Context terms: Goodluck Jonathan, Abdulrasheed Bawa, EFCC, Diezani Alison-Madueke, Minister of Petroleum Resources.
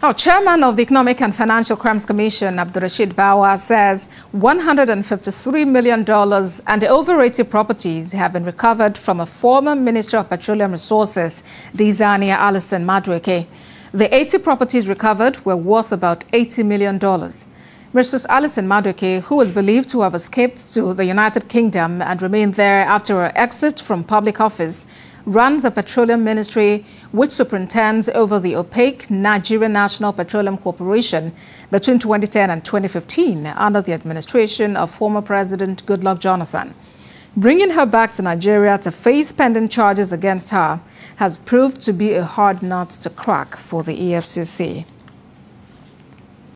Now, Chairman of the Economic and Financial Crimes Commission, Abdulrasheed Bawa, says $153 million and overrated properties have been recovered from a former Minister of Petroleum Resources, Diezani Alison-Madueke. The 80 properties recovered were worth about $80 million. Mrs. Alison-Madueke, who was believed to have escaped to the United Kingdom and remained there after her exit from public office, ran the Petroleum Ministry, which superintends over the opaque Nigerian National Petroleum Corporation between 2010 and 2015 under the administration of former President Goodluck Jonathan. Bringing her back to Nigeria to face pending charges against her has proved to be a hard nut to crack for the EFCC.